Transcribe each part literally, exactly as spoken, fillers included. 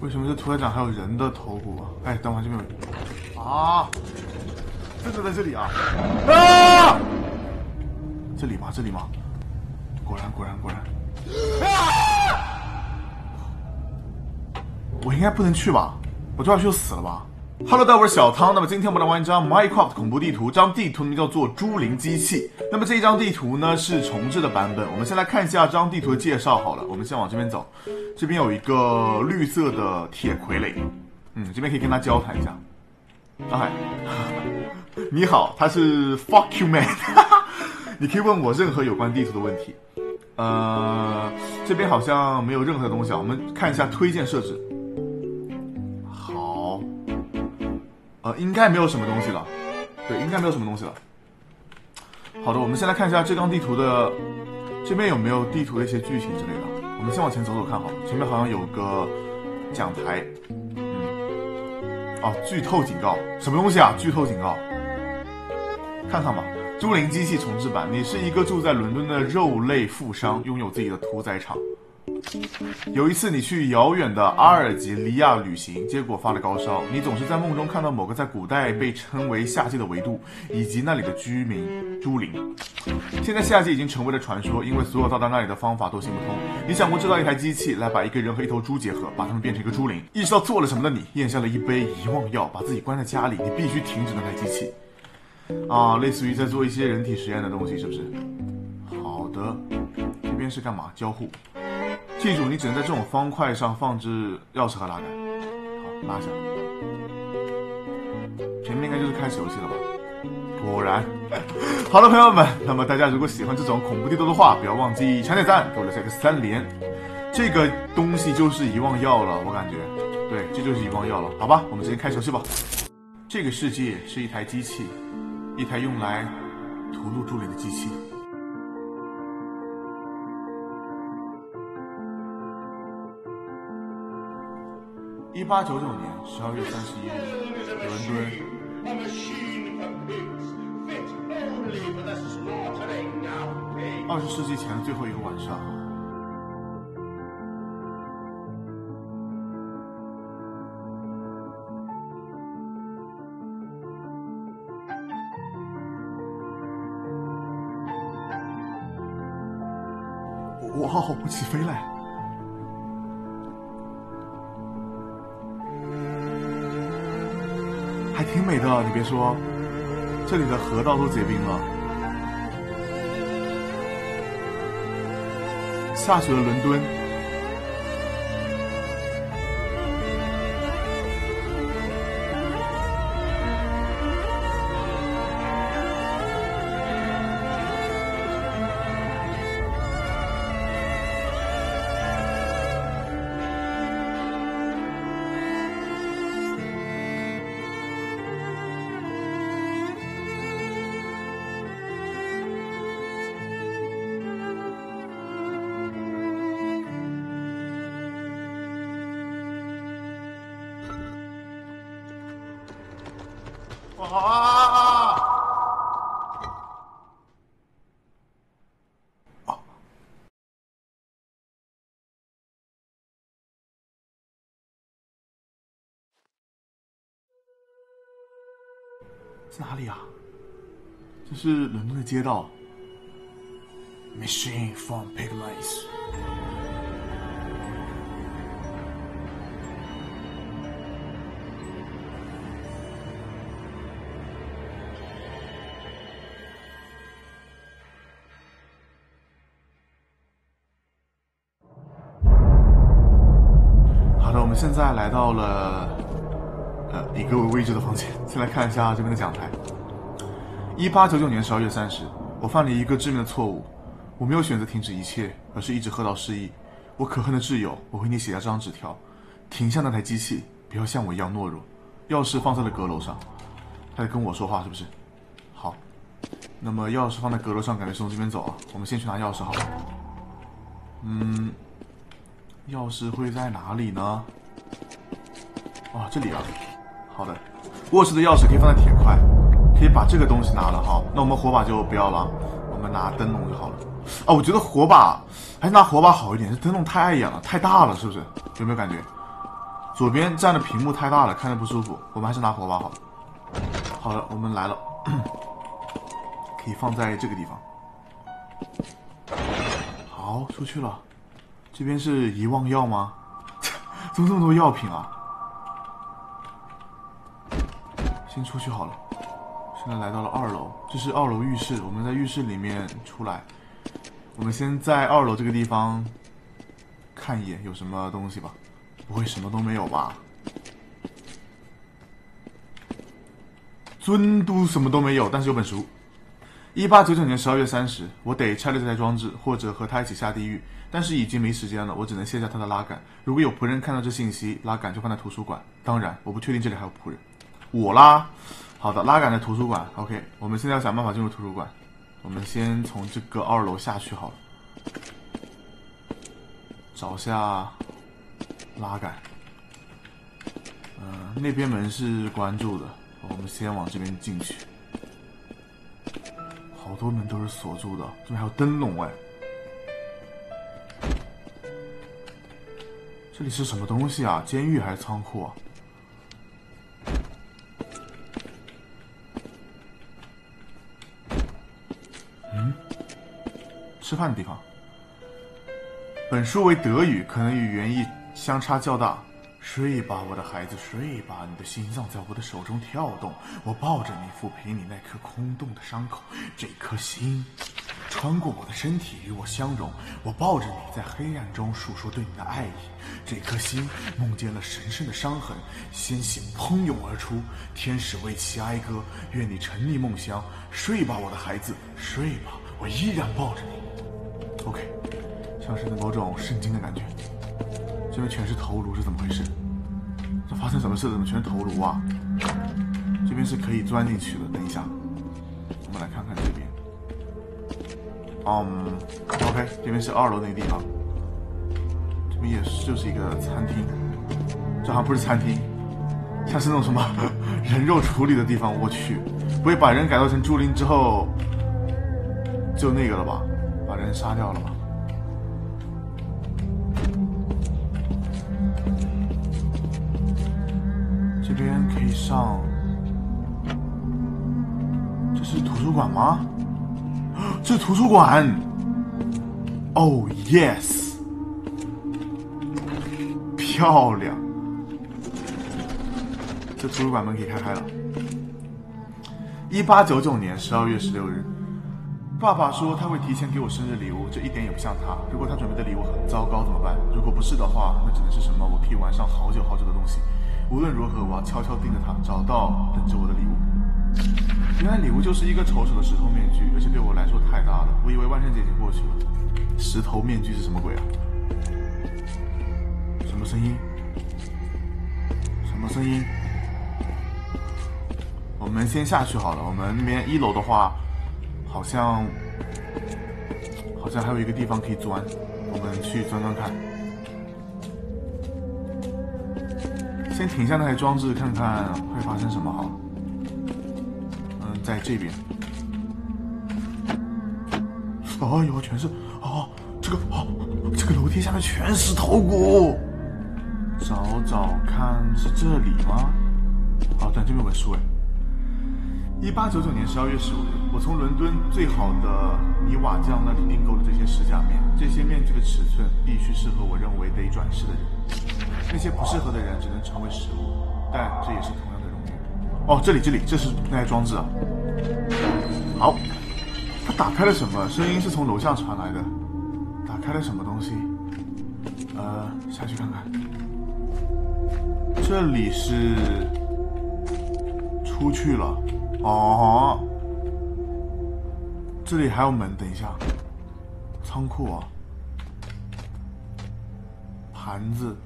为什么这屠宰场还有人的头骨啊？哎，等会这边有啊，这就在这里啊！啊！这里吗？这里吗？果然，果然，果然！啊！我应该不能去吧？我掉下去就死了吧？ Hello， 大家好，我是小汤。那么今天我们来玩一张 Minecraft 恐怖地图，这张地图名叫做“猪灵机器”。那么这一张地图呢是重置的版本。我们先来看一下这张地图的介绍好了。我们先往这边走，这边有一个绿色的铁傀儡，嗯，这边可以跟他交谈一下。大海，你好，他是 Fuck you man， 你可以问我任何有关地图的问题。呃，这边好像没有任何东西啊，我们看一下推荐设置。 呃，应该没有什么东西了，对，应该没有什么东西了。好的，我们先来看一下这张地图的，这边有没有地图的一些剧情之类的？我们先往前走走看好了，前面好像有个讲台，嗯，哦，剧透警告，什么东西啊？剧透警告，看看吧，《猪灵机器重置版》，你是一个住在伦敦的肉类富商，拥有自己的屠宰场。 有一次，你去遥远的阿尔及利亚旅行，结果发了高烧。你总是在梦中看到某个在古代被称为夏季的维度，以及那里的居民猪灵。现在夏季已经成为了传说，因为所有到达那里的方法都行不通。你想过制造一台机器来把一个人和一头猪结合，把它们变成一个猪灵？意识到做了什么的你，咽下了一杯遗忘药，把自己关在家里。你必须停止那台机器。啊，类似于在做一些人体实验的东西，是不是？好的，这边是干嘛？交互。 记住，你只能在这种方块上放置钥匙和拉杆。好，拉下。前面应该就是开始游戏了吧？果然。好了，朋友们，那么大家如果喜欢这种恐怖地图的话，不要忘记抢点赞，给我留下一个三连。这个东西就是遗忘药了，我感觉。对，这就是遗忘药了。好吧，我们直接开始游戏吧。这个世界是一台机器，一台用来屠戮猪灵的机器。 一八九九年十二月三十一日，伦敦，二十世纪前的最后一个晚上，哇，我起飞了！ 还挺美的，你别说，这里的河道都结冰了。下雪的伦敦，啊！哦，在哪里啊？这是伦敦的街道。Machine from Pig Place。 现在来到了呃一个未知的房间，先来看一下这边的讲台。一八九九年十二月三十，我犯了一个致命的错误，我没有选择停止一切，而是一直喝到失忆。我可恨的挚友，我为你写下这张纸条：停下那台机器，不要像我一样懦弱。钥匙放在了阁楼上，他在跟我说话是不是？好，那么钥匙放在阁楼上，感觉是从这边走啊。我们先去拿钥匙好了。嗯，钥匙会在哪里呢？ 哇、哦，这里啊，好的，卧室的钥匙可以放在铁块，可以把这个东西拿了哈。那我们火把就不要了，我们拿灯笼就好了。啊，我觉得火把还是拿火把好一点，这灯笼太碍眼了，太大了，是不是？有没有感觉？左边站的屏幕太大了，看着不舒服，我们还是拿火把好了。好了，我们来了，可以放在这个地方。好，出去了。这边是遗忘药吗？怎么这么多药品啊？先出去好了。现在来到了二楼，这是二楼浴室，我们在浴室里面出来。我们先在二楼这个地方看一眼有什么东西吧，不会什么都没有吧？尊嘟什么都没有，但是有本书。一八九九年十二月三十，我得拆了这台装置，或者和他一起下地狱。但是已经没时间了，我只能卸下他的拉杆。如果有仆人看到这信息，拉杆就放在图书馆。当然，我不确定这里还有仆人。我啦，好的，拉杆在图书馆。OK， 我们现在要想办法进入图书馆。我们先从这个二楼下去好了，找下拉杆。嗯、呃，那边门是关住的，我们先往这边进去。好多门都是锁住的，这边还有灯笼哎。这里是什么东西啊？监狱还是仓库啊？吃饭的地方。本书为德语，可能与原意相差较大。睡吧，我的孩子，睡吧，你的心脏在我的手中跳动。我抱着你，抚平你那颗空洞的伤口。这颗心穿过我的身体，与我相融。我抱着你，在黑暗中诉说对你的爱意。这颗心梦见了神圣的伤痕，鲜血喷涌而出，天使为其哀歌。愿你沉溺梦乡。睡吧，我的孩子，睡吧，我依然抱着你。OK， 像是某种圣经的感觉。这边全是头颅，是怎么回事？这发生什么事？怎么全是头颅啊？这边是可以钻进去的。等一下，我们来看看这边。嗯、um, ，OK， 这边是二楼那个地方。这边也是就是一个餐厅，这好像不是餐厅，像是那种什么人肉处理的地方。我去，不会把人改造成猪灵之后就那个了吧？把人杀掉了吗？这边可以上，这是图书馆吗？这是图书馆。Oh yes， 漂亮！这图书馆门可以开开了。一八九九年十二月十六日。爸爸说他会提前给我生日礼物，这一点也不像他。如果他准备的礼物很糟糕怎么办？如果不是的话，那只能是什么我可以玩上好久好久的东西。无论如何，我要悄悄盯着他，找到等着我的礼物。原来礼物就是一个丑丑的石头面具，而且对我来说太大了。我以为万圣节已经过去了。石头面具是什么鬼啊？什么声音？什么声音？我们先下去好了。我们那边一楼的话。好像，好像还有一个地方可以钻，我们去钻钻看。先停下那台装置，看看会发生什么好了。嗯，在这边。哎呦，全是啊！这个啊，这个楼梯下面全是头骨。找找看，是这里吗？啊，对，这边有本书哎。一八九九年十二月十五日，我从伦敦最好的泥瓦匠那里订购了这些石甲面。这些面具的尺寸必须适合我认为得转世的人，那些不适合的人只能成为食物，但这也是同样的荣誉。哦，这里这里，这是那台装置啊。好，它打开了什么？声音是从楼下传来的。打开了什么东西？呃，下去看看。这里是出去了。哦，这里还有门。等一下，仓库啊，盘子。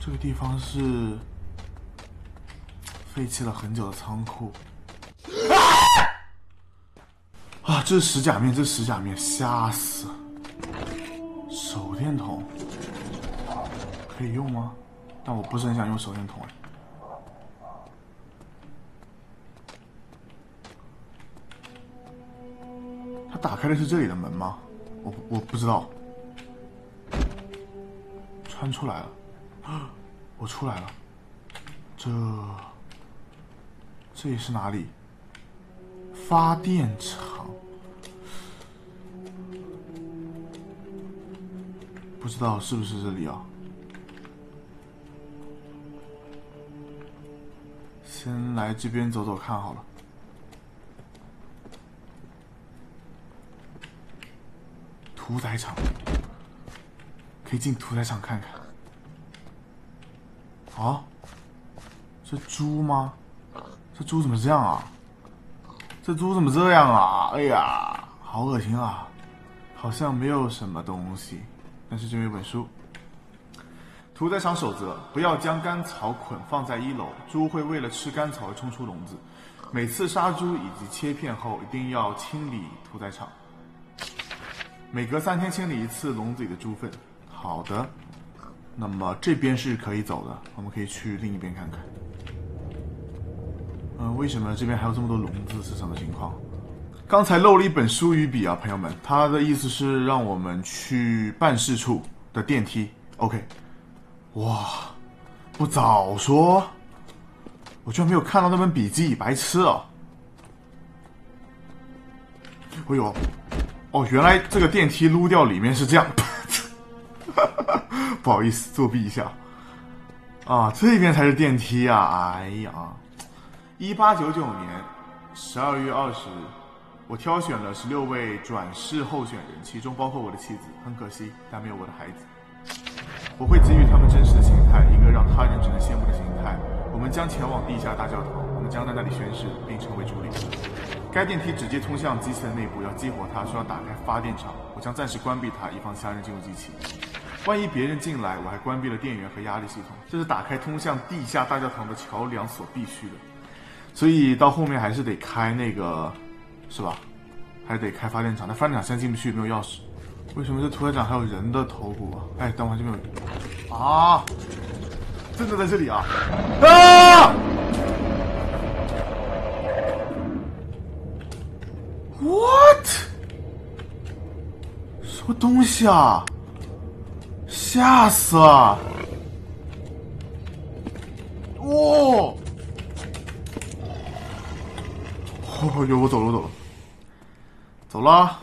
这个地方是废弃了很久的仓库。啊，这是石甲面，这是石甲面，吓死！手电筒可以用吗？但我不是很想用手电筒哎。打开的是这里的门吗？我我不知道。穿出来了，我出来了。这这里是哪里？发电厂？不知道是不是这里啊？先来这边走走看好了。 屠宰场，可以进屠宰场看看。啊，这猪吗？这猪怎么这样啊？这猪怎么这样啊？哎呀，好恶心啊！好像没有什么东西，但是这边有本书。屠宰场守则：不要将干草捆放在一楼，猪会为了吃干草而冲出笼子。每次杀猪以及切片后，一定要清理屠宰场。 每隔三天清理一次笼子里的猪粪。好的，那么这边是可以走的，我们可以去另一边看看。嗯、呃，为什么这边还有这么多笼子？是什么情况？刚才漏了一本书与笔啊，朋友们，他的意思是让我们去办事处的电梯。OK， 哇，不早说，我居然没有看到那本笔记，白痴啊！哎呦。 哦，原来这个电梯撸掉里面是这样，不好意思，作弊一下。啊，这边才是电梯啊！哎呀，一八九九年十二月二十日，我挑选了十六位转世候选人，其中包括我的妻子。很可惜，但没有我的孩子。我会给予他们真实的形态，一个让他人只能羡慕的形态。我们将前往地下大教堂，我们将在那里宣誓，并成为主领。 该电梯直接通向机器的内部，要激活它需要打开发电厂。我将暂时关闭它，以防其他人进入机器。万一别人进来，我还关闭了电源和压力系统。这是打开通向地下大教堂的桥梁所必须的，所以到后面还是得开那个，是吧？还得开发电厂。那发电厂现在进不去，没有钥匙。为什么这屠宰场还有人的头骨啊？哎，等我这边有啊，真的在这里啊！啊！ What？ 什么东西啊！吓死了！哦！哦哟，我走了，我走了，走了。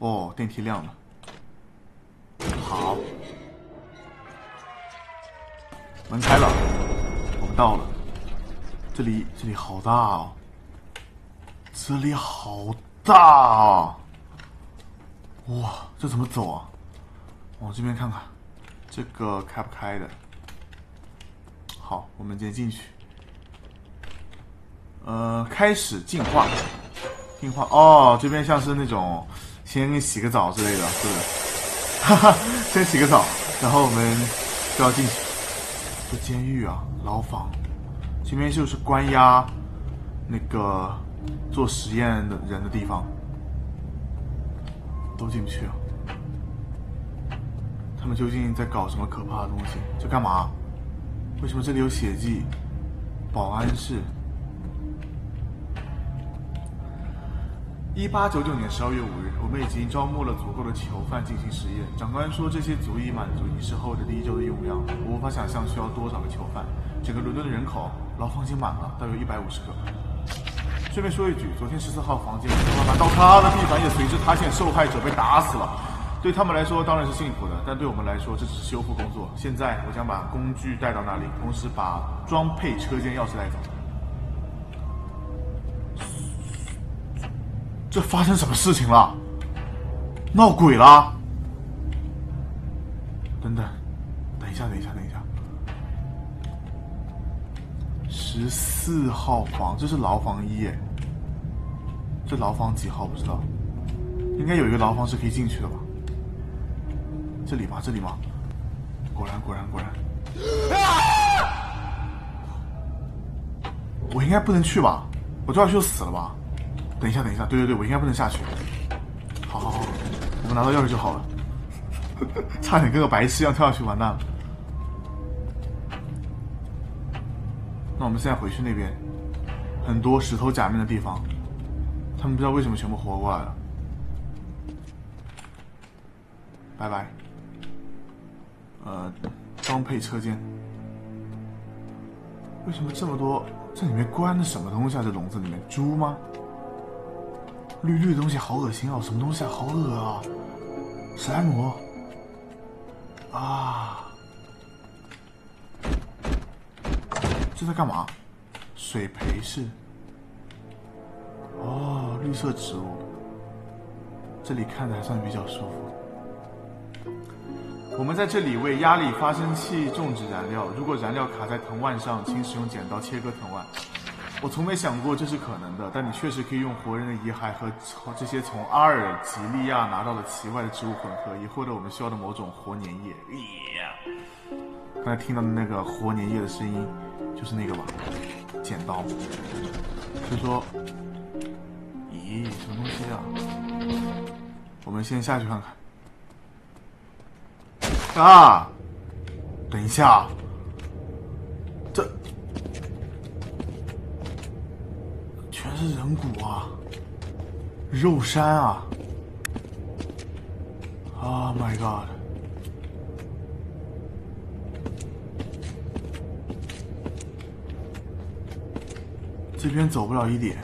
哦，电梯亮了。好，门开了，我们到了。这里，这里好大哦！这里好大。 大啊！哇，这怎么走啊？往这边看看，这个开不开的？好，我们直接进去。呃，开始进化，进化哦，这边像是那种先洗个澡之类的，是不是？哈哈，先洗个澡，然后我们就要进去。这监狱啊，牢房，这边就是关押那个。 做实验的人的地方都进不去啊！他们究竟在搞什么可怕的东西？这干嘛？为什么这里有血迹？保安室。一八九九年十二月五日，我们已经招募了足够的囚犯进行实验。长官说，这些足以满足仪式后的第一周的用量。我无法想象需要多少个囚犯。整个伦敦的人口，牢房已经满了，大约一百五十个。 顺便说一句，昨天十四号房间，他拿到他的地板也随之塌陷，受害者被打死了。对他们来说当然是幸福的，但对我们来说这只是修复工作。现在我将把工具带到那里，同时把装配车间钥匙带走。这发生什么事情了？闹鬼了？等等，等一下，等一下，等一下。 十四号房，这是牢房一耶。这牢房几号不知道，应该有一个牢房是可以进去的吧？这里吗？这里吗？果然，果然，果然。啊、我应该不能去吧？我掉下去就死了吧？等一下，等一下，对对对，我应该不能下去。好好好，我们拿到钥匙就好了。差点跟个白痴一样跳下去，完蛋了。 那我们现在回去那边，很多石头假面的地方，他们不知道为什么全部活过来了。拜拜。呃，装配车间。为什么这么多？这里面关的什么东西啊？这笼子里面猪吗？绿绿的东西好恶心啊！什么东西啊？好恶啊！史莱姆啊！这在干嘛？水培室。哦，绿色植物。这里看着还算比较舒服。我们在这里为压力发生器种植燃料，如果燃料卡在藤蔓上，请使用剪刀切割藤蔓。我从没想过这是可能的，但你确实可以用活人的遗骸和这些从阿尔及利亚拿到的奇怪的植物混合，以获得我们需要的某种活粘液。刚才听到的那个活粘液的声音，就是那个吧？剪刀。就说，咦，什么东西啊？我们先下去看看。啊！等一下。 这是人骨啊，肉山啊 ！Oh my god！ 这边走不了一点。